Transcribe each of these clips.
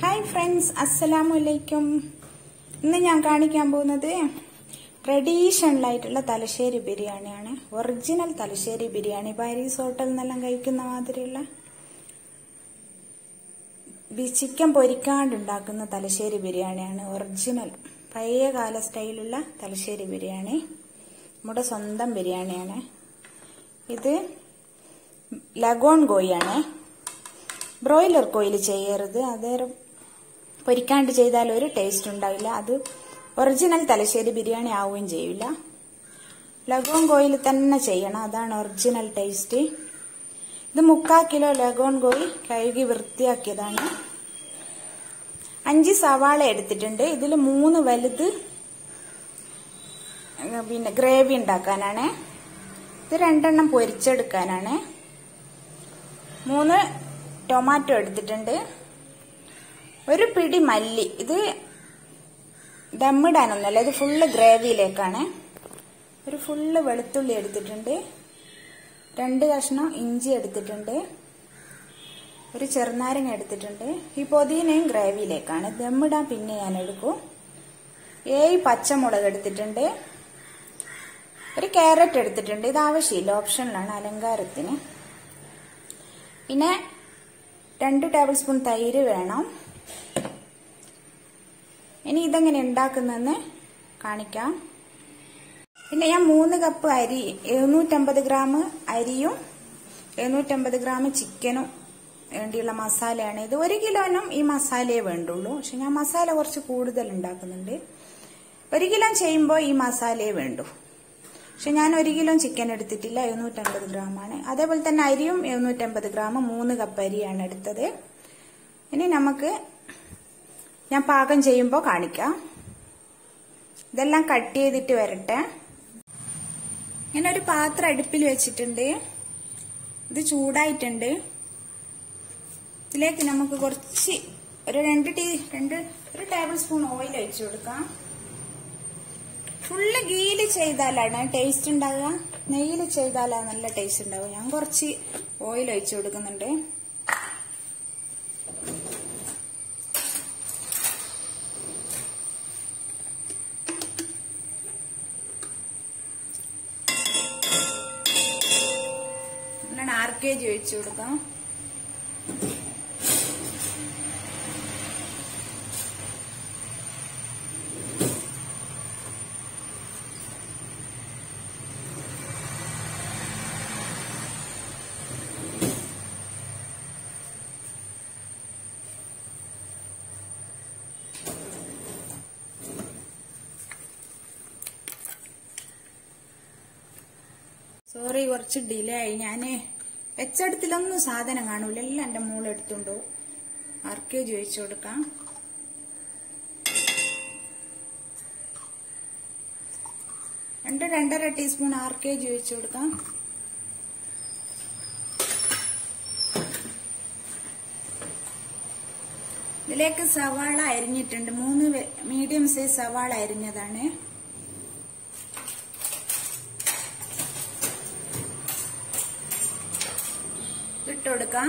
Hi friends, അസ്സലാമു അലൈക്കും. ഇന്ന് ഞാൻ കാണിക്കാൻ പോകുന്നത് ട്രഡീഷണലായിട്ടുള്ള തലശ്ശേരി ബിരിയാണിയാണ്. ഒറിജിനൽ തലശ്ശേരി ബിരിയാണി, പാരീസ് ഹോട്ടലിൽ നിന്നെല്ലാം കഴിക്കുന്ന മാതിരിയുള്ള ചിക്കൻ പൊരിക്കാണ്ടുണ്ടാക്കുന്ന തലശ്ശേരി ബിരിയാണിയാണ്. ഒറിജിനൽ പഴയകാല സ്റ്റൈലുള്ള തലശ്ശേരി ബിരിയാണി, നമ്മുടെ സ്വന്തം ബിരിയാണിയാണ്. ഇത് ലഗോൺ കോഴിയാണ്. ബ്രോയിലർ കോയിൽ ചെയ്യരുത്, അതേരം പൊരിക്കാണ്ട് ചെയ്താൽ ഒരു ടേസ്റ്റ് ഉണ്ടാവില്ല, അത് ഒറിജിനൽ തലശ്ശേരി ബിരിയാണി ആവുകയും ചെയ്യില്ല. ലഗോൺ കോയിൽ തന്നെ ചെയ്യണം, അതാണ് ഒറിജിനൽ ടേസ്റ്റ്. ഇത് 3/4 കിലോ ലഗോൺ കോയി കഴുകി വൃത്തിയാക്കിയതാണ്. 5 സവാള എടുത്തിട്ടുണ്ട്. ഇതിൽ 3 വലുത് പിന്നെ ഗ്രേവി ഉണ്ടാക്കാനാണ്, ഇത് 2 പൊരിച്ചെടുക്കാനാണ്. 3 ടൊമാറ്റോ എടുത്തിട്ടുണ്ട്. 1 പിടി മല്ലി, ഇത് ദമ്മിടാനൊന്നുമല്ല, ഇത് ഫുള്ള് ഗ്രേവിയിലേക്കാണ്. ഒരു ഫുള്ള് വെളുത്തുള്ളി എടുത്തിട്ടുണ്ട്. 2 കഷ്ണം ഇഞ്ചി എടുത്തിട്ടുണ്ട്. 1 ചെറുനാരങ്ങ എടുത്തിട്ടുണ്ട്. ഈ പൊതിനയും ഗ്രേവിയിലേക്കാണ്, ദമ്മിടാൻ പിന്നെ ഞാൻ എടുക്കും. 7 പച്ചമുളക് എടുത്തിട്ടുണ്ട്. 1 ക്യാരറ്റ് എടുത്തിട്ടുണ്ട്, ഇത് ആവശ്യമില്ല, ഓപ്ഷനിലാണ്, അലങ്കാരത്തിന്. പിന്നെ 2 ടേബിൾ സ്പൂൺ തൈര് വേണം. ഇനി ഇതെങ്ങനെ ഉണ്ടാക്കുന്നതെന്ന് കാണിക്കാം. പിന്നെ ഞാൻ 3 കപ്പ് അരി, 750 ഗ്രാം അരിയും 750 ഗ്രാം ചിക്കനും വേണ്ടിയുള്ള മസാലയാണ് ഇത്. 1 കിലോനും ഈ മസാലയെ വേണ്ടുള്ളൂ, പക്ഷെ ഞാൻ മസാല കുറച്ച് കൂടുതൽ ഉണ്ടാക്കുന്നുണ്ട്. 1 കിലോ ചെയ്യുമ്പോൾ ഈ മസാലയെ വേണ്ടു, പക്ഷെ ഞാൻ 1 കിലോ ചിക്കൻ എടുത്തിട്ടില്ല, 750 ഗ്രാമാണ്. അതേപോലെ തന്നെ അരിയും 750 ഗ്രാം, 3 കപ്പ് അരിയാണ് എടുത്തത്. ഇനി നമുക്ക് ഞാൻ പാകം ചെയ്യുമ്പോൾ കാണിക്കാം. ഇതെല്ലാം കട്ട് ചെയ്തിട്ട് വരട്ടെ. ഇങ്ങനെ ഒരു പാത്രം അടുപ്പിൽ വെച്ചിട്ടുണ്ട്. ഇത് ചൂടായിട്ടുണ്ട്. ഇതിലേക്ക് നമുക്ക് കുറച്ച് ഒരു 1 ടേബിൾ സ്പൂൺ ഓയിൽ ഒഴിച്ചു കൊടുക്കാം. ഫുള്ള് ഗീല് ചെയ്താലാണ് ടേസ്റ്റ് ഉണ്ടാവുക, നെയ്യിൽ ചെയ്താലാണ് നല്ല ടേസ്റ്റ് ഉണ്ടാവുക. ഞാൻ കുറച്ച് ഓയിൽ ഒഴിച്ചു കൊടുക്കുന്നുണ്ട്. ഞാൻ 1/2 kg ഒഴിച്ചു കൊടുക്കാം. സോറി, കുറച്ച് ഡിലേ ആയി. ഞാൻ വെച്ചെടുത്തിലൊന്നും സാധനം കാണൂല, എല്ലാം എന്റെ മോള് എടുത്തുണ്ടോ. 1 kg ഒഴിച്ചു കൊടുക്കാം. രണ്ടര ടീസ്പൂൺ 1 kg ഒഴിച്ചു കൊടുക്കാം. ഇതിലേക്ക് സവാള അരിഞ്ഞിട്ടുണ്ട്. 3 മീഡിയം സൈസ് സവാള അരിഞ്ഞതാണ്. കൊടുക്കാം.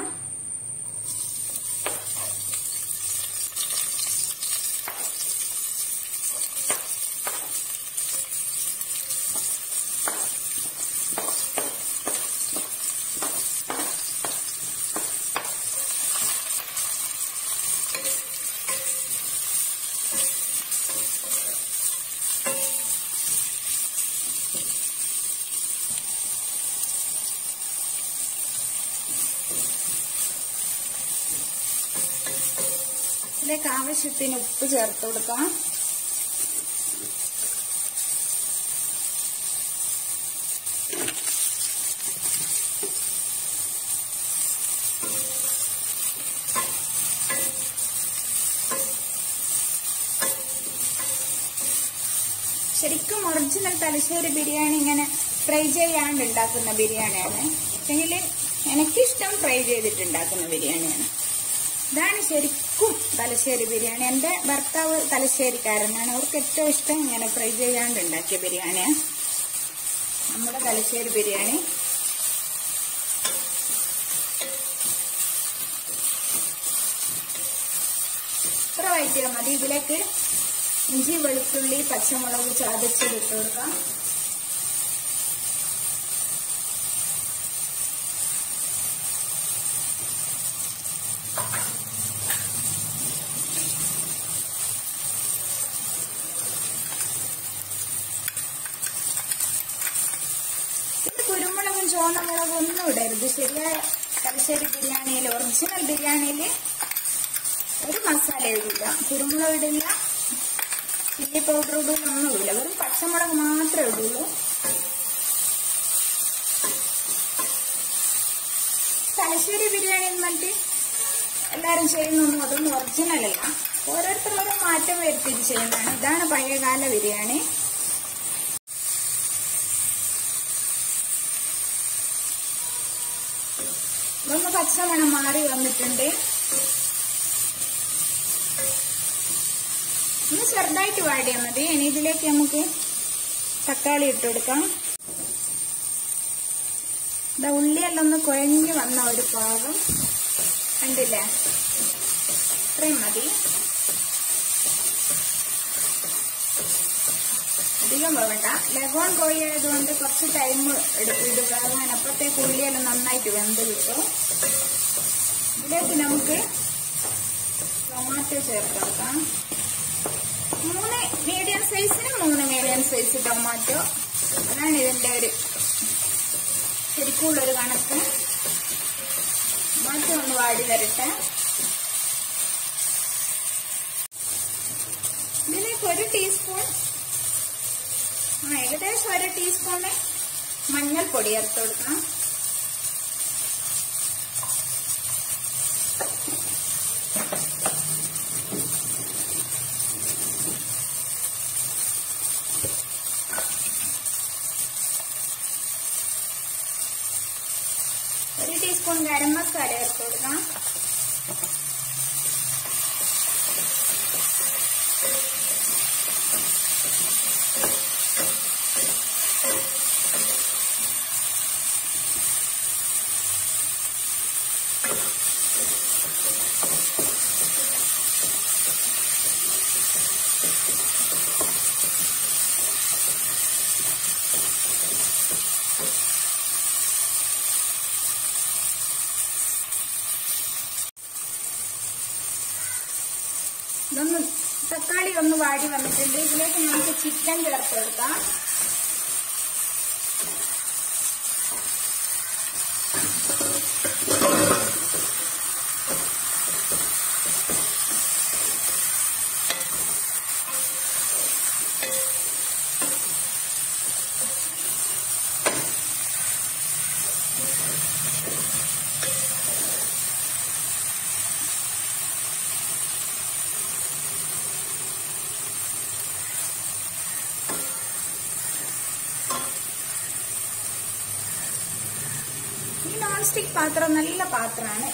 ഇതിലേക്ക് ആവശ്യത്തിന് ഉപ്പ് ചേർത്ത് കൊടുക്കാം. ശരിക്കും ഒറിജിനൽ തലശ്ശേരി ബിരിയാണി ഇങ്ങനെ ഫ്രൈ ചെയ്യാണ്ട് ഉണ്ടാക്കുന്ന ബിരിയാണിയാണ്, പക്ഷെങ്കിൽ എനിക്കിഷ്ടം ഫ്രൈ ചെയ്തിട്ടുണ്ടാക്കുന്ന ബിരിയാണിയാണ്. ഇതാണ് ശരിക്കും തലശ്ശേരി ബിരിയാണി. എന്റെ ഭർത്താവ് തലശ്ശേരിക്കാരനാണ്, അവർക്ക് ഏറ്റവും ഇഷ്ടം ഇങ്ങനെ ഫ്രൈ ചെയ്യാണ്ട് ഉണ്ടാക്കിയ ബിരിയാണിയാണ് നമ്മുടെ തലശ്ശേരി ബിരിയാണി. ചെറുതായിട്ട് മതി. ഇതിലേക്ക് ഇഞ്ചി വെളുത്തുള്ളി പച്ചമുളക് ചതച്ചത് ഇട്ട് കൊടുക്കാം. കുരുമുളകും ചോന്നമുളകും ഒന്നും ഇടരുത്. ശരിയായ തലശ്ശേരി ബിരിയാണിയിൽ, ഒറിജിനൽ ബിരിയാണിയിൽ ഒരു മസാല ഇടില്ല, കുരുമുളക് ഇടില്ല, ചില്ലി പൗഡർ ഇടും, ഒന്നുമില്ല. വെറും പച്ചമുളക് മാത്രമേ ഇടുള്ളൂ. തലശ്ശേരി ബിരിയാണി എന്ന് പറഞ്ഞിട്ട് എല്ലാവരും ചെയ്യുന്നൊന്നും അതൊന്നും ഒറിജിനൽ അല്ല. ഓരോരുത്തർ ഓരോ മാറ്റം വരുത്തിയിട്ട് ചെയ്യുന്നതാണ്. ഇതാണ് പഴയകാല ബിരിയാണി. ഒന്ന് പച്ചമണം മാറി വന്നിട്ടുണ്ട്. ഒന്ന് ചെറുതായിട്ട് വാടിയാൽ മതി. ഇനി ഇതിലേക്ക് നമുക്ക് തക്കാളി ഇട്ട് കൊടുക്കാം. ഇതാ ഉള്ളിയെല്ലാം ഒന്ന് കുഴഞ്ഞു വന്ന ഒരു പാകം കണ്ടില്ലേ, ഇത്രയും മതി, അധികം വേണ്ട. ലഗോൺ കോഴി ആയതുകൊണ്ട് കുറച്ച് ടൈം ഇടുക, അങ്ങനെ അപ്പുറത്തേക്ക് ഉള്ളിയെല്ലാം നന്നായിട്ട് വെന്ത് കിട്ടും. ഇതിലേക്ക് നമുക്ക് ടൊമാറ്റോ ചേർത്ത് കൊടുക്കാം. 3 മീഡിയം സൈസിന് 3 മീഡിയം സൈസ് ടൊമാറ്റോ, അതാണ് ഇതിന്റെ ഒരു ശരിക്കുള്ളൊരു കണക്ക്. ടൊമാറ്റോ ഒന്ന് വാടി വരട്ടെ. ഇതിലേക്ക് 1 ടീസ്പൂൺ, ഏകദേശം 1 ടീസ്പൂണ് മഞ്ഞൾപ്പൊടി ചേർത്ത് കൊടുക്കണം. ഒരു 1 ടീസ്പൂൺ ഗരം മസാല ചേർത്ത് കൊടുക്കാം. ഇതൊന്ന് തക്കാളി ഒന്ന് വാടി വന്നിട്ടുണ്ട്. ഇതിലേക്ക് നമുക്ക് ചിക്കൻ ചേർത്ത് കൊടുക്കാം. നോൺസ്റ്റിക് പാത്രം നല്ല പാത്രമാണ്,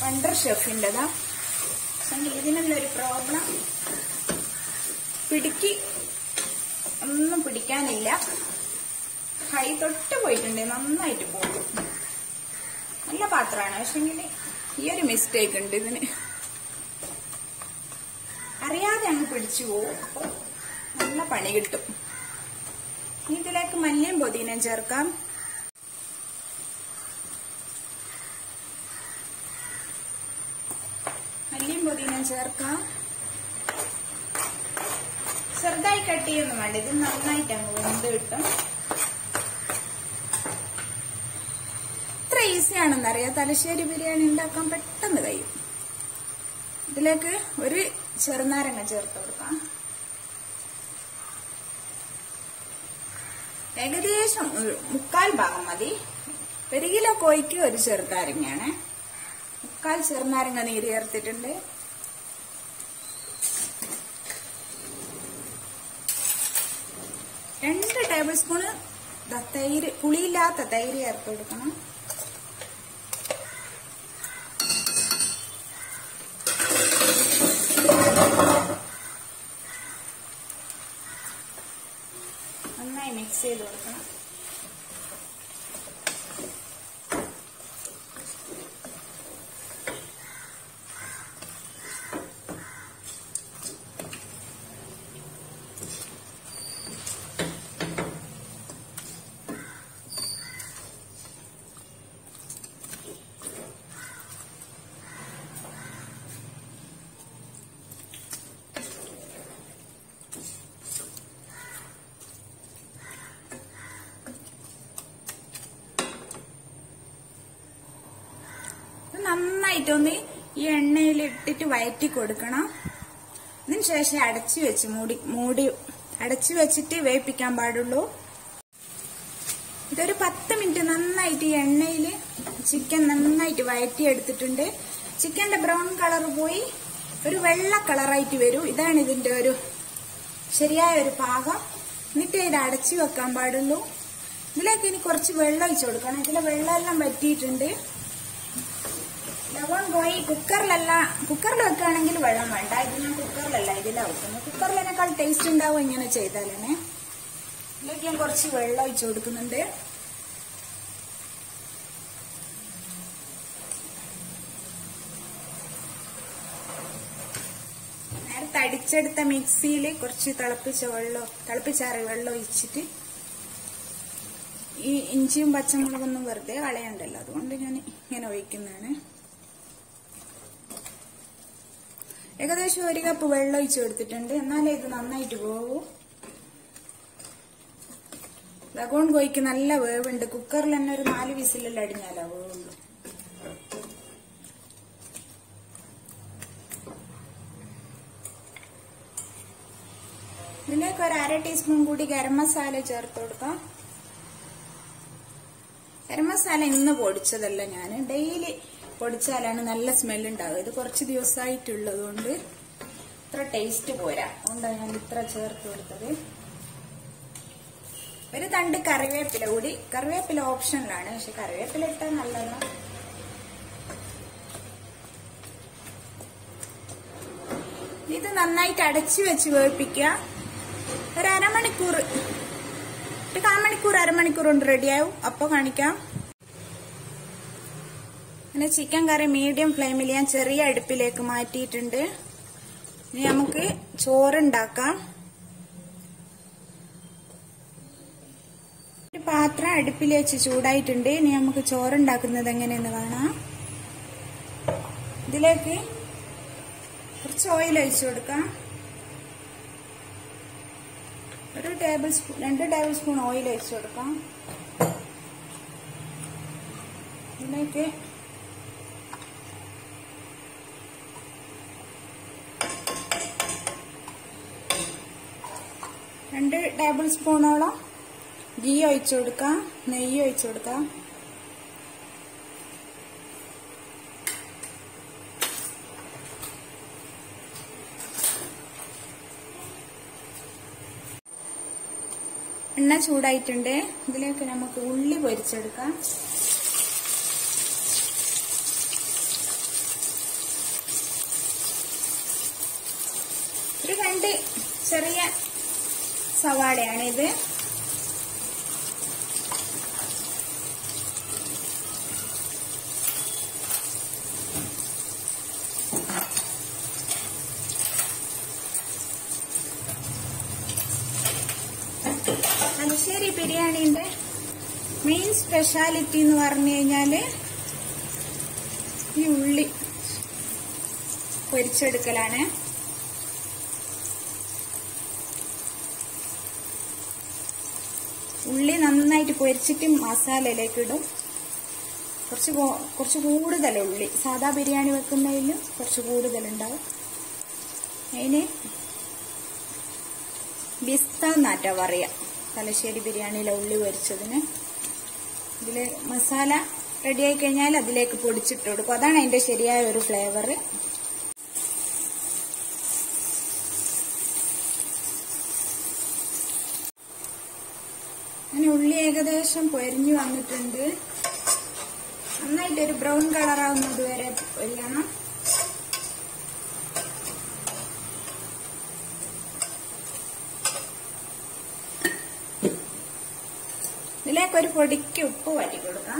വണ്ടർ ഷെഫിൻ്റെതാ. പക്ഷെങ്കിൽ ഇതിനുള്ളൊരു പ്രോബ്ലം, ഒന്നും പിടിക്കാനില്ല. കൈ തൊട്ട് പോയിട്ടുണ്ട്, നന്നായിട്ട് പോകും. നല്ല പാത്രമാണ്, പക്ഷെങ്കിൽ ഈ ഒരു മിസ്റ്റേക്ക് ഉണ്ട്. ഇതിന് അറിയാതെ അങ്ങ് പിടിച്ചു പോവും, അപ്പോൾ നല്ല പണി കിട്ടും. ഇതിലേക്ക് മല്ലിയും പൊതിനയും ചേർക്കാം. പൊതിനം ചേർക്കാം. ചെറുതായി കട്ട് ചെയ്യൊന്നും വേണ്ട, ഇത് നന്നായിട്ട് അങ്ങ് വെന്ത് കിട്ടും. ഇത്ര ഈസിയാണെന്നറിയാം, തലശ്ശേരി ബിരിയാണി ഉണ്ടാക്കാൻ പെട്ടെന്ന് കഴിയും. ഇതിലേക്ക് ഒരു ചെറുനാരങ്ങ ചേർത്ത് കൊടുക്കാം. ഏകദേശം 1/4 ഭാഗം മതി. 1 കിലോ കോഴിക്ക് 1 ചെറുനാരങ്ങയാണ്. 1/4 ചെറുനാരങ്ങ നീര് ചേർത്തിട്ടുണ്ട്. രണ്ട് 2 ടേബിൾ സ്പൂണ് തൈര്, പുളിയില്ലാത്ത തൈര് ചേർത്ത് കൊടുക്കണം. നന്നായി മിക്സ് ചെയ്ത് കൊടുക്കണം. നന്നായിട്ടൊന്ന് ഈ എണ്ണയിൽ ഇട്ടിട്ട് വയറ്റി കൊടുക്കണം. അതിനുശേഷം അടച്ചു വെച്ച് മൂടി അടച്ചു വെച്ചിട്ട് വേവിക്കാൻ പാടുള്ളൂ. ഇതൊരു 10 മിനിറ്റ് നന്നായിട്ട് ഈ എണ്ണയിൽ ചിക്കൻ നന്നായിട്ട് വയറ്റിയെടുത്തിട്ടുണ്ട്. ചിക്കന്റെ ബ്രൗൺ കളർ പോയി ഒരു വെള്ള കളറായിട്ട് വരും. ഇതാണ് ഇതിന്റെ ഒരു ശരിയായ ഒരു പാകം. എന്നിട്ട് ഇത് അടച്ചു വെക്കാൻ പാടുള്ളൂ. ഇതിലേക്ക് ഇനി കുറച്ച് വെള്ളം ഒഴിച്ചു കൊടുക്കണം. ഇതിലെ വെള്ളമെല്ലാം വറ്റിയിട്ടുണ്ട്. കുക്കറിൽ വെക്കുകയാണെങ്കിൽ വെള്ളം വേണ്ട. ഇത് ഞാൻ കുക്കറിലല്ല ഇതിലാണ് വെക്കുന്നത്. കുക്കറിലേക്കാൾ ടേസ്റ്റ് ഉണ്ടാവും ഇങ്ങനെ ചെയ്താൽ തന്നെ. ഇതിലേക്ക് ഞാൻ കുറച്ച് വെള്ളം ഒഴിച്ചു കൊടുക്കുന്നുണ്ട്. നേരത്തെ അടിച്ചെടുത്ത മിക്സിയിൽ കുറച്ച് തിളപ്പിച്ചാറിയ വെള്ളം ഒഴിച്ചിട്ട് ഈ ഇഞ്ചിയും പച്ചമുളകൊന്നും വെറുതെ കളയണ്ടല്ലോ, അതുകൊണ്ട് ഞാൻ ഇങ്ങനെ ഒഴിക്കുന്നതാണ്. ഏകദേശം 1 കപ്പ് വെള്ളം ഒഴിച്ചു കൊടുത്തിട്ടുണ്ട്. എന്നാലേ ഇത് നന്നായിട്ട് പോകൂ. ലഗോൺ കോഴിക്ക് നല്ല വേവുണ്ട്. കുക്കറിൽ തന്നെ ഒരു 4 വിസിലെല്ലാം അടിഞ്ഞാലേ വേവുള്ളൂ. ഇതിലേക്ക് ഒരു 1/2 ടീസ്പൂൺ കൂടി ഗരം മസാല ചേർത്ത് കൊടുക്കാം. ഗരം മസാല ഇന്ന് പൊടിച്ചതല്ല, ഞാൻ ഡെയിലി പൊടിച്ചാലാണ് നല്ല സ്മെൽ ഉണ്ടാവുക. ഇത് കുറച്ച് ദിവസമായിട്ടുള്ളത് കൊണ്ട് ഇത്ര ടേസ്റ്റ് പോരാ, അതുകൊണ്ടാണ് ഞാൻ ഇത്ര ചേർത്ത് കൊടുത്തത്. ഒരു തണ്ട് കറിവേപ്പില കൂടി. കറിവേപ്പില ഓപ്ഷനിലാണ്, പക്ഷെ കറിവേപ്പില ഇട്ടാൽ നല്ലതാണ്. ഇത് നന്നായിട്ട് അടച്ചു വെച്ച് വേവിപ്പിക്കുക. ഒരു അരമണിക്കൂർ കൊണ്ട് റെഡിയാവും. അപ്പൊ കാണിക്കാം. പിന്നെ ചിക്കൻ കറി മീഡിയം ഫ്ലെയിമിൽ ഞാൻ ചെറിയ അടുപ്പിലേക്ക് മാറ്റിയിട്ടുണ്ട്. ഇനി നമുക്ക് ചോറുണ്ടാക്കാം. ഒരു പാത്രം അടുപ്പിൽ വെച്ച് ചൂടായിട്ടുണ്ട്. ഇനി നമുക്ക് ചോറുണ്ടാക്കുന്നത് എങ്ങനെയെന്ന് കാണാം. ഇതിലേക്ക് കുറച്ച് ഓയിൽ ഒഴിച്ചു കൊടുക്കാം. 1 tablespoon 2 tablespoon oil ഒഴിച്ചു കൊടുക്കാം. ഇതിലേക്ക് രണ്ട് 2 ടേബിൾ സ്പൂണോളം ഗീ ഒഴിച്ചു കൊടുക്കാം. നെയ്യ് ഒഴിച്ചു കൊടുക്കാം. എണ്ണ ചൂടായിട്ടുണ്ട്. ഇതിലേക്ക് നമുക്ക് ഉള്ളി പൊരിച്ചെടുക്കാം. ഒരു 2 ചെറിയ സവാളയാണിത്. തലശ്ശേരി ബിരിയാണിന്റെ മെയിൻ സ്പെഷ്യാലിറ്റി എന്ന് പറഞ്ഞു കഴിഞ്ഞാല് ഈ ഉള്ളി പൊരിച്ചെടുക്കലാണ്. ഉള്ളി നന്നായിട്ട് പൊരിച്ചിട്ട് മസാലയിലേക്ക് ഇടും. കുറച്ച് കൂടുതൽ ഉള്ളി, സാധാ ബിരിയാണി വെക്കുന്നതിൽ കുറച്ച് കൂടുതലുണ്ടാവും. അതിന് ബിസ്ത എന്നാറ്റാ പറയാ തലശ്ശേരി ബിരിയാണിയിലെ ഉള്ളി പൊരിച്ചതിന്. ഇതിൽ മസാല റെഡിയായി കഴിഞ്ഞാൽ അതിലേക്ക് പൊടിച്ചിട്ട് കൊടുക്കും. അതാണ് അതിന്റെ ശരിയായ ഒരു ഫ്ലേവർ. അങ്ങനെ ഉള്ളി ഏകദേശം പൊരിഞ്ഞു വന്നിട്ടുണ്ട്. നന്നായിട്ടൊരു ബ്രൗൺ കളറാവുന്നത് വരെ പൊരിയണം. ഇതിലേക്ക് ഒരു പൊടിക്ക് ഉപ്പ് വാറ്റി കൊടുക്കാം.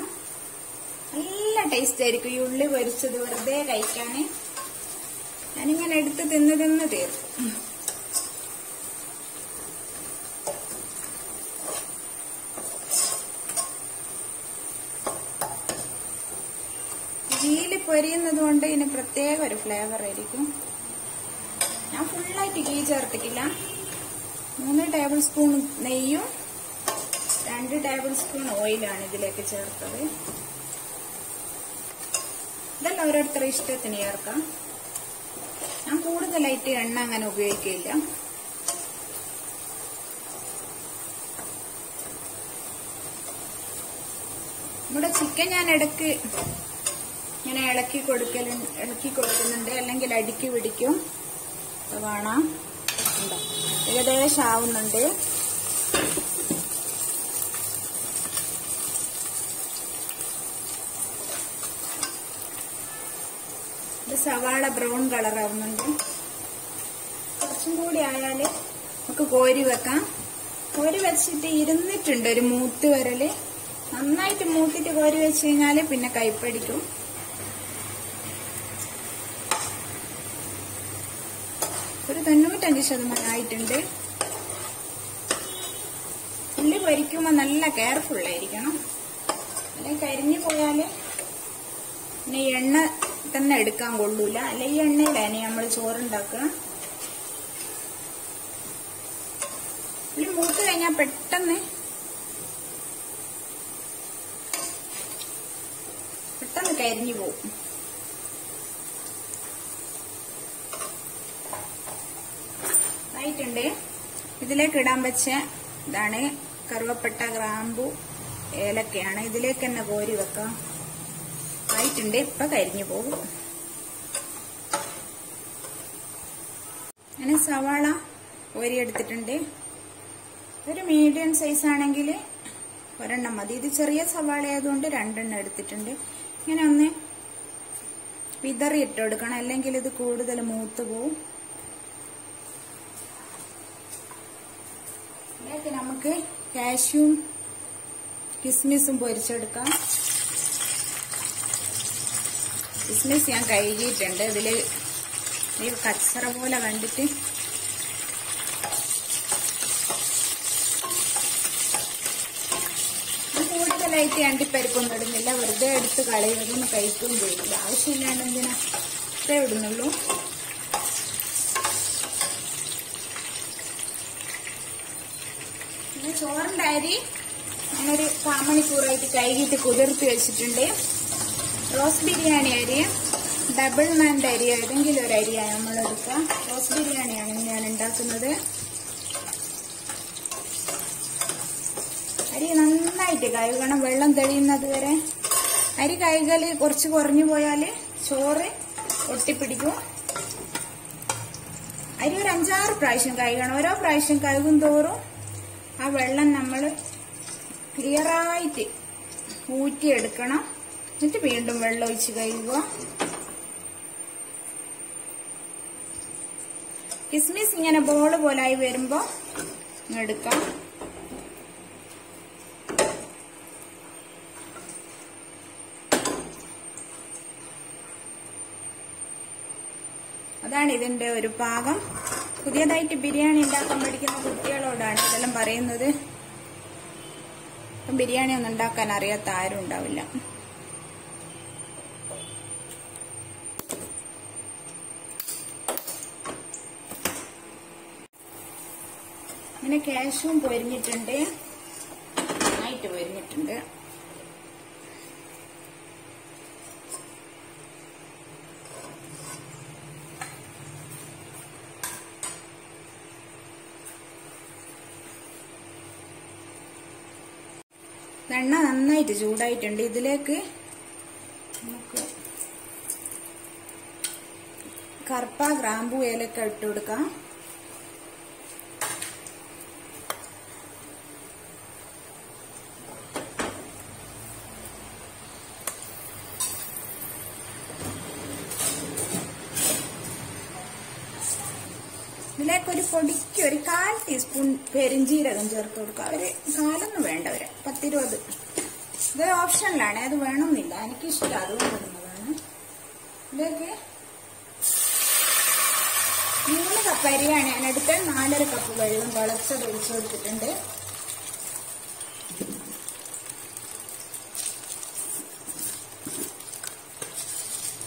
നല്ല ടേസ്റ്റ് ആയിരിക്കും ഈ ഉള്ളി പൊരിച്ചത് വെറുതെ കഴിക്കാന്. ഞാനിങ്ങനെ എടുത്ത് തിന്ന് തീർക്കും. ഗീല് പൊരിയുന്നത് കൊണ്ട് ഇതിന് പ്രത്യേക ഒരു ഫ്ലേവർ ആയിരിക്കും. ഞാൻ ഫുള്ളായിട്ട് ഗീ ചേർത്തിട്ടില്ല. 3 ടേബിൾ സ്പൂൺ നെയ്യും 2 ടേബിൾ സ്പൂൺ ഓയിലാണ് ഇതിലേക്ക് ചേർത്തത്. ഇതെല്ലാവരുടെ ഇഷ്ടത്തിന് ചേർക്കാം. ഞാൻ കൂടുതലായിട്ട് എണ്ണ അങ്ങനെ ഉപയോഗിക്കില്ല. ഇവിടെ ചിക്കൻ ഞാൻ ഇടയ്ക്ക് ഇങ്ങനെ ഇളക്കി കൊടുക്കുന്നുണ്ട്, അല്ലെങ്കിൽ അടിക്ക് പിടിക്കും. സവാള ഏകദേശം ആവുന്നുണ്ട്. സവാള ബ്രൗൺ കളർ ആവുന്നുണ്ട്. കുറച്ചും കൂടി ആയാല് നമുക്ക് കോരി വെക്കാം. കോരി വെച്ചിട്ട് ഇരുന്നിട്ടുണ്ട് ഒരു മൂത്ത് വരല്. നന്നായിട്ട് മൂത്തിട്ട് കോരി വെച്ച് കഴിഞ്ഞാല് പിന്നെ കൈപ്പടിക്കും. ഒരു 95% ആയിട്ടുണ്ട്. ഉള്ളി പൊരിക്കുമ്പോ നല്ല കെയർഫുൾ ആയിരിക്കണം, അല്ലെങ്കിൽ കരിഞ്ഞു പോയാല് പിന്നെ എണ്ണ തന്നെ എടുക്കാൻ കൊള്ളൂല. അല്ലെ ഈ എണ്ണയിലാണ് നമ്മൾ ചോറുണ്ടാക്കുക. ഉള്ളി മൂത്ത് കഴിഞ്ഞാൽ പെട്ടെന്ന് കരിഞ്ഞു പോകും. ആയിട്ടുണ്ട്. ഇതിലേക്ക് ഇടാൻ വെച്ച ഇതാണ് കറുവപ്പട്ട, ഗ്രാമ്പു, ഏലക്കയാണ്. ഇതിലേക്ക് തന്നെ കോരി വെക്കാം. ആയിട്ടുണ്ട്, ഇപ്പൊ കരിഞ്ഞു പോകും. അങ്ങനെ സവാള കോരിയെടുത്തിട്ടുണ്ട്. ഒരു മീഡിയം സൈസ് ആണെങ്കിൽ ഒരെണ്ണം മതി. ഇത് ചെറിയ സവാള ആയതുകൊണ്ട് രണ്ടെണ്ണം എടുത്തിട്ടുണ്ട്. ഇങ്ങനെ ഒന്ന് വിതറി ഇട്ട് കൊടുക്കണം, അല്ലെങ്കിൽ ഇത് കൂടുതൽ മൂത്ത് പോവും. ഇതിലേക്ക് നമുക്ക് കാഷ്യൂം കിസ്മിസും പൊരിച്ചെടുക്കാം. കിസ്മിസ് ഞാൻ കഴുകിയിട്ടുണ്ട്. ഇതില് ഈ കച്ചറ പോലെ കണ്ടിട്ട് കൂടുതലായിട്ട് അണ്ടിപ്പരിപ്പൊന്നും ഇടുന്നില്ല. വെറുതെ എടുത്ത് കളയുന്നതൊന്നും കഴിക്കുകയും ചെയ്യില്ല. ആവശ്യമില്ലാണ്ട് എന്തിനാ ഇത്രേ ഇടുന്നുള്ളൂ. പിന്നെ ചോറിൻ്റെ അരി ഞാനൊരു 4 മണിക്കൂറായിട്ട് കഴുകിയിട്ട് കുതിർത്ത് വെച്ചിട്ടുണ്ട്. റോസ് ബിരിയാണി അരി, ഡബിൾ മാൻ്റെ അരി, ഏതെങ്കിലും ഒരു അരിയാണ് നമ്മൾ എടുക്കുക. റോസ് ബിരിയാണിയാണ് ഞാൻ ഉണ്ടാക്കുന്നത്. അരി നന്നായിട്ട് കഴുകണം, വെള്ളം തെളിയുന്നത് വരെ. അരി കഴുകൽ കുറച്ച് കുറഞ്ഞു പോയാൽ ചോറ് ഒട്ടിപ്പിടിക്കും. അരി ഒരു 5-6 പ്രാവശ്യം കഴുകണം. ഓരോ പ്രാവശ്യം കഴുകും തോറും ആ വെള്ളം നമ്മൾ ക്ലിയറായിട്ട് ഊറ്റിയെടുക്കണം. എന്നിട്ട് വീണ്ടും വെള്ളം ഒഴിച്ച് കഴുകുക. കിസ്മിസ് ഇങ്ങനെ ബോൾ പോലായി വരുമ്പോ എടുക്കാം. അതാണ് ഇതിന്റെ ഒരു പാകം. പുതിയതായിട്ട് ബിരിയാണി ഉണ്ടാക്കാൻ പഠിക്കുന്ന കുട്ടികളോടാണ് ഇതെല്ലാം പറയുന്നത്. ബിരിയാണി ഒന്നും ഉണ്ടാക്കാൻ അറിയാത്ത ആരും ഉണ്ടാവില്ല. ഇങ്ങനെ കാഷ്യൂം പൊരിഞ്ഞിട്ടുണ്ട്, നന്നായിട്ട് പൊരിഞ്ഞിട്ടുണ്ട്. എണ്ണ നന്നായിട്ട് ചൂടായിട്ടുണ്ട്. ഇതിലേക്ക് നമുക്ക് കറുപ്പ, ഗ്രാമ്പു, ഏലക്ക ഇട്ട് കൊടുക്കാം. ഇതിലേക്ക് ഒരു പൊടിക്ക് ഒരു 1/4 ടീസ്പൂൺ പെരിഞ്ചീരകം ചേർത്ത് കൊടുക്കുക. ഒരു കാലൊന്നും വേണ്ട, ഒരു 10-20. ഇത് ഓപ്ഷനിലാണ്, അത് വേണമെന്നില്ല. എനിക്കിഷ്ടം അതുകൊണ്ടിടുന്നതാണ്. ഇതിലേക്ക് 3 കപ്പ് അരിയാണ് ഞാൻ എടുത്ത് 4½ കപ്പ് വെള്ളം തിളച്ചത് ഒഴിച്ചു കൊടുത്തിട്ടുണ്ട്.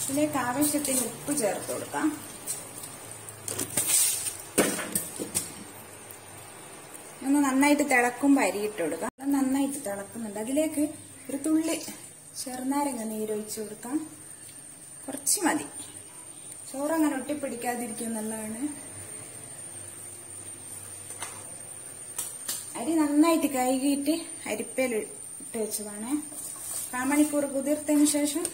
ഇതിലേക്ക് ആവശ്യത്തിന് ഉപ്പ് ചേർത്ത് കൊടുക്കാം. ഒന്ന് നന്നായിട്ട് തിളക്കുമ്പോൾ അരിയിട്ട് കൊടുക്കാം. നന്നായിട്ട് തിളക്കുന്നുണ്ട്. അതിലേക്ക് ഒരു തുള്ളി ചെറുനാരങ്ങ നീരൊഴിച്ചു കൊടുക്കാം. കുറച്ച് മതി ചോറ് അങ്ങനെ ഒട്ടിപ്പിടിക്കാതിരിക്കും നല്ലതാണ് അരി നന്നായിട്ട് കഴുകിയിട്ട് അരിപ്പയിൽ ഇട്ട് വെച്ചതാണ് കാമണിക്കൂർ കുതിർത്തതിന് ശേഷം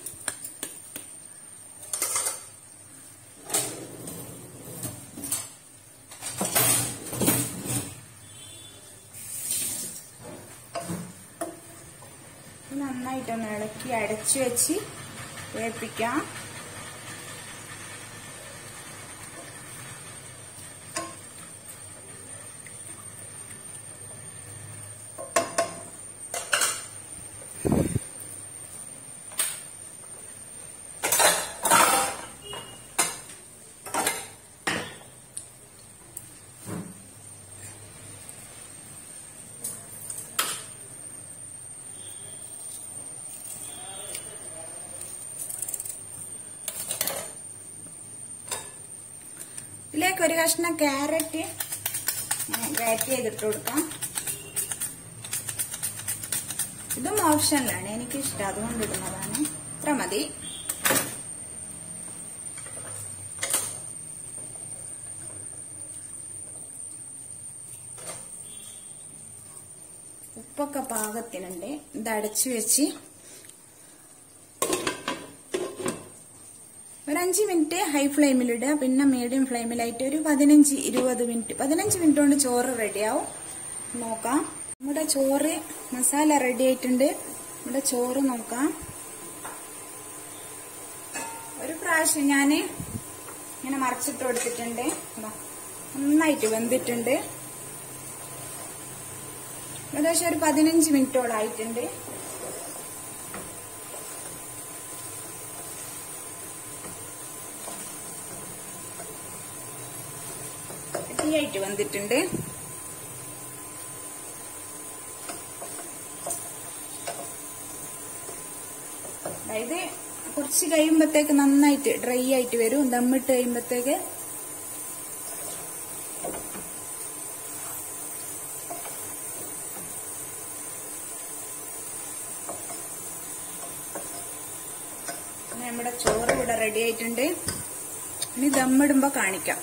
നന്നായിട്ടൊന്ന് ഇളക്കി അടച്ചു വെച്ച് വേപ്പിക്കാം ഒരു കഷ്ണം ക്യാരറ്റ് ഗ്രേറ്റ് ചെയ്തിട്ട് കൊടുക്കാം ഇതും ഓപ്ഷനിലാണ് എനിക്കിഷ്ടം അതുകൊണ്ട് ഇടുന്നതാണ് ഇത്ര മതി ഉപ്പൊക്കെ പാകത്തിനുണ്ട് ഇത് അടച്ചു വെച്ച് ഒരു 5 മിനിറ്റ് ഹൈ ഫ്ലെയിമിൽ ഇടുക പിന്നെ മീഡിയം ഫ്ലെയിമിലായിട്ട് ഒരു 15 മിനിറ്റ് കൊണ്ട് ചോറ് റെഡിയാവും നോക്കാം നമ്മുടെ ചോറ് മസാല റെഡി ആയിട്ടുണ്ട് നമ്മുടെ ചോറ് നോക്കാം ഒരു പ്രാവശ്യം ഞാൻ ഇങ്ങനെ മറിച്ചിട്ട് കൊടുത്തിട്ടുണ്ട് നന്നായിട്ട് വെന്തിട്ടുണ്ട് ഏകദേശം ഒരു 15 മിനിറ്റോളം ആയിട്ടുണ്ട് ായിട്ട് വന്നിട്ടുണ്ട് അതായത് കുറച്ച് കഴിയുമ്പത്തേക്ക് നന്നായിട്ട് ഡ്രൈ ആയിട്ട് വരും ദമ്മിട്ട് കഴിയുമ്പത്തേക്ക് നമ്മുടെ ചോറ് ഇവിടെ റെഡി ആയിട്ടുണ്ട് ഇനി ദമ്മിടുമ്പോ കാണിക്കാം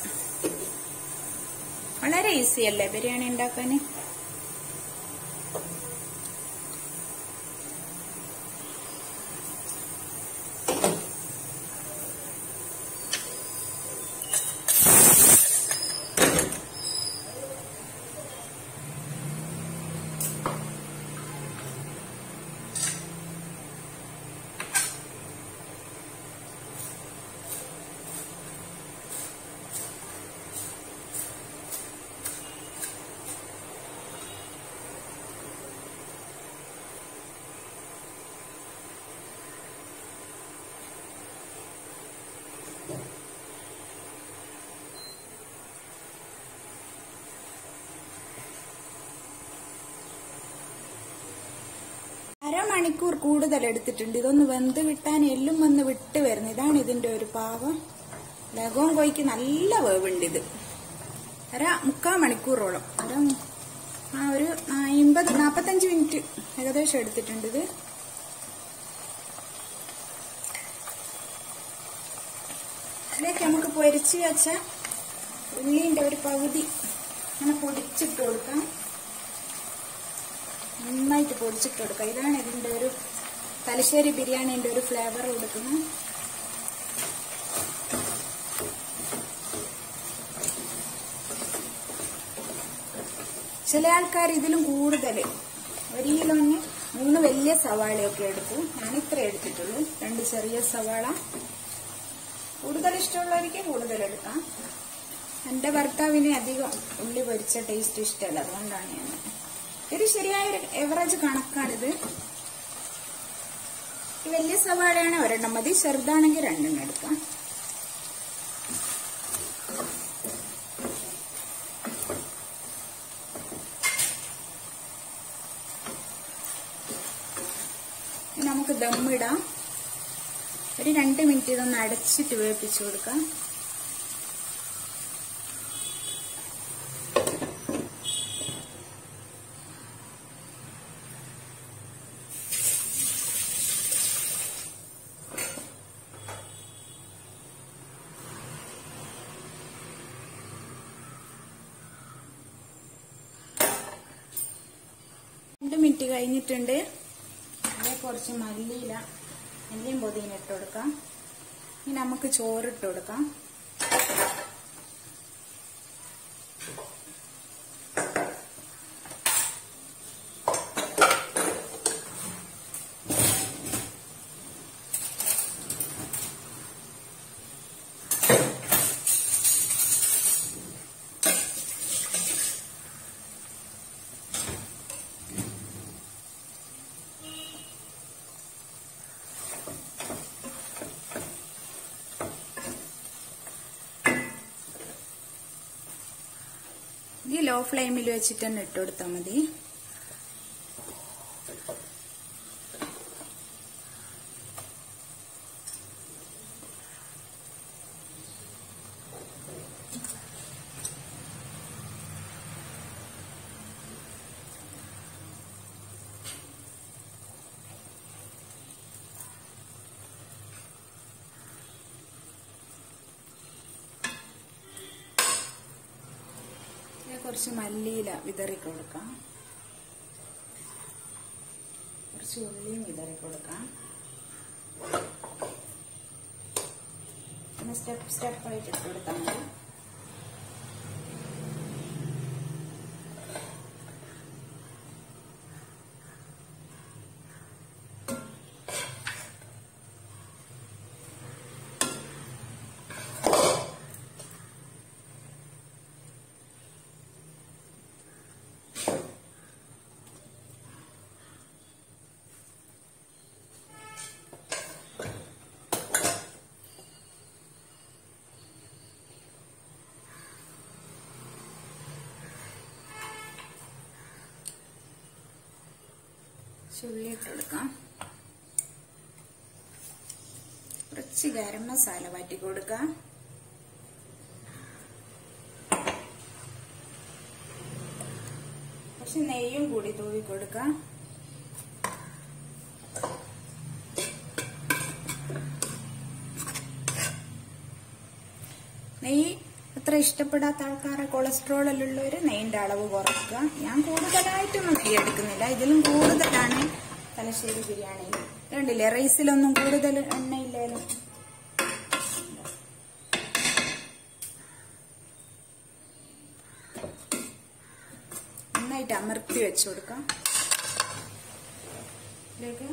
വളരെ ഈസി അല്ലേ ബിരിയാണി ഉണ്ടാക്കാന് അരമണിക്കൂർ കൂടുതൽ എടുത്തിട്ടുണ്ട് ഇതൊന്ന് വെന്ത് വിട്ടാൻ എല്ലും വന്ന് വിട്ട് വരുന്നു ഇതാണ് ഇതിന്റെ ഒരു പാകം ലഗോം കോയ്ക്ക് നല്ല വേവുണ്ട് ഇത് മുക്കാൽ മണിക്കൂറോളം ഒരു 45 മിനിറ്റ് ഏകദേശം എടുത്തിട്ടുണ്ട് ഇത് ഇതിലേക്ക് നമുക്ക് പൊരിച്ച് വെച്ച ഉള്ളിന്റെ ഒരു പകുതി അങ്ങനെ പൊടിച്ചിട്ട് കൊടുക്കാം നന്നായിട്ട് പൊടിച്ചിട്ട് കൊടുക്കുക ഇതാണ് ഇതിന്റെ ഒരു തലശ്ശേരി ബിരിയാണിന്റെ ഒരു ഫ്ലേവർ കൊടുക്കുന്നത് ചില ആൾക്കാർ ഇതിലും കൂടുതൽ ഒരു കിലോന് 3 വലിയ സവാളയൊക്കെ എടുക്കും ഞാൻ ഇത്ര എടുത്തിട്ടുള്ളൂ 2 ചെറിയ സവാള കൂടുതൽ ഇഷ്ടമുള്ളവർക്ക് കൂടുതൽ എടുക്കാം എന്റെ ഭർത്താവിന് അധികം ഉള്ളി പൊരിച്ച ടേസ്റ്റ് ഇഷ്ടമല്ല അതുകൊണ്ടാണ് ഞാൻ ഒരു ശരിയായ എവറേജ് കണക്കാണിത് വലിയ സവാളയാണ് ഒരെണ്ണം മതി ചെറുതാണെങ്കിൽ രണ്ടെണ്ണം എടുക്കാം നമുക്ക് ദമ്മിടാം ഒരു 2 മിനിറ്റ് ഇതൊന്ന് അടച്ചിട്ട് വേവിച്ചു കൊടുക്കാം मिनट कई कुछ मल्लिल मल्लिय पुदीन इन नमुक चोरिट्ट लो फ्लेम वैच्चिट्ट इट्टोडुत्ताल मति कुछ मल्लिल विदरिक कुछ उल्लिम विदरिक स्टेप स्टेप कुछ गरम मसाला वाटी कुछ नेय्युम कूड़ी तूवी नेय्य് अत्र इष्टप्पेडात्त आल्क्कारे कोलेस्ट्रोल उल्लोर नेय्यിന്റെ अलवु कुरक्कुക ഞാൻ കൂടുതലായിട്ടൊന്നും നെയ്യ് എടുക്കുന്നില്ല ഇതിലും കൂടുതലാണ് തലശ്ശേരി ബിരിയാണി കണ്ടില്ലേ റൈസിലൊന്നും കൂടുതൽ എണ്ണയില്ലല്ലോ നന്നായിട്ട് അമർത്തി വെച്ചു കൊടുക്കാം ഇതിലേക്ക്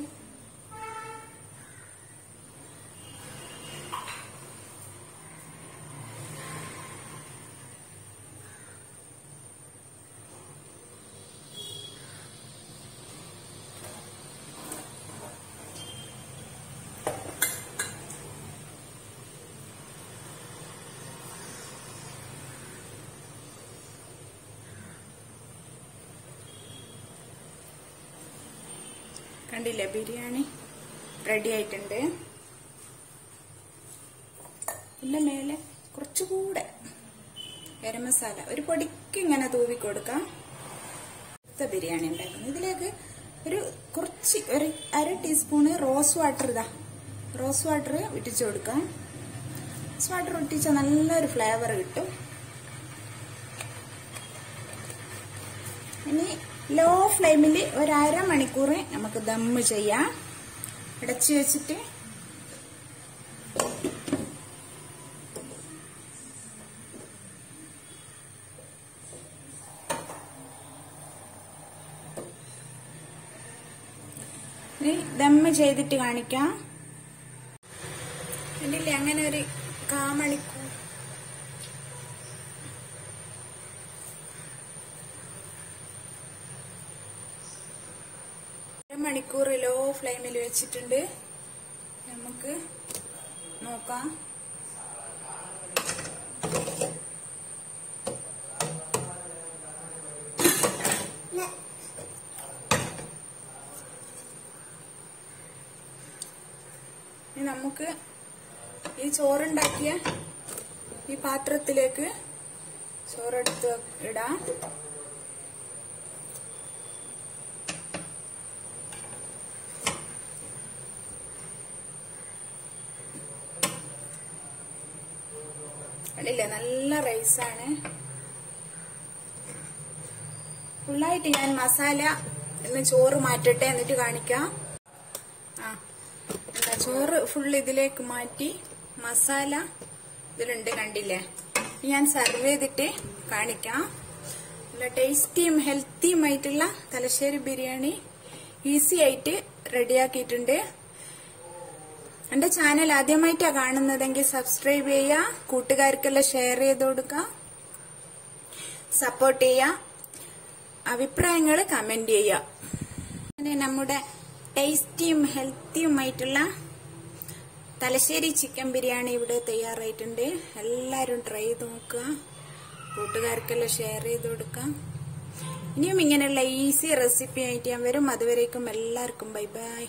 कंडिले बिर्याणी रेडी आयिट्टुंड इल्ल मेले कुछ कूडे गरम मसाला ഒരു പൊടിക്ക് ഇങ്ങനെ തൂവി കൊടുക്കാം ഇത്ത ബിരിയാണി ഉണ്ടാക്കുന്നു ഇതിലേക്ക് ഒരു കുറച്ച് ഒരു അര ടീസ്പൂൺ റോസ് വാട്ടർ ഒഴിച്ചു കൊടുക്കാം റോസ് വാട്ടർ ഒഴിച്ചാൽ നല്ലൊരു ഫ്ലേവർ കിട്ടും ഇനി लो फ्लेम मणिकूर नमुक दम अटच्ची वेच्चिट्ट दम का अगने का मणिकूर मणिकूर लो फ्लेम वैच्चिट्टुंड नमुक्क नोक्काम इनि नमुक्क ई चोरुണ്ടാക്കിയ ഈ പാത്രത്തിലേക്ക് ചോറെടുത്ത് ഇടാം നല്ല റൈസ് ആണ് ഫുൾ ആയിട്ട് ഞാൻ മസാല इन ചോറ് മാറ്റട്ടെ എന്നിട്ട് കാണിക്കാം ആ എന്താ ചോറ് ഫുൾ ഇതിലേക്ക് മാറ്റി മസാല ഇതിലുണ്ട് കണ്ടില്ലേ ഞാൻ സർവ് ചെയ്തിട്ട് കാണിക്കാം നല്ല ടേസ്റ്റിയും ഹെൽത്തിയും ആയിട്ടുള്ള തലശ്ശേരി ബിരിയാണി ഈസി ആയിട്ട് റെഡിയാക്കിയിട്ടുണ്ട് എന്റെ ചാനൽ ആദ്യമായിട്ടാ കാണുന്നതെങ്കിൽ സബ്സ്ക്രൈബ് ചെയ്യുക കൂട്ടുകാർക്കെല്ലാം ഷെയർ ചെയ്തു കൊടുക്കുക സപ്പോർട്ട് ചെയ്യുക അഭിപ്രായങ്ങൾ കമന്റ് ചെയ്യുക നമ്മുടെ ടേസ്റ്റിയും ഹെൽത്തിയുമായിട്ടുള്ള തലശ്ശേരി ചിക്കൻ ബിരിയാണി ഇവിടെ തയ്യാറായിട്ടുണ്ട് എല്ലാവരും ട്രൈ ചെയ്ത് നോക്കുക കൂട്ടുകാർക്കെല്ലാം ഷെയർ ചെയ്ത് കൊടുക്കുക ഇനിയും ഇങ്ങനെയുള്ള ഈസി റെസിപ്പി ആയിട്ട് ഞാൻ വരും അതുവരേക്കും എല്ലാവർക്കും ബൈ ബൈ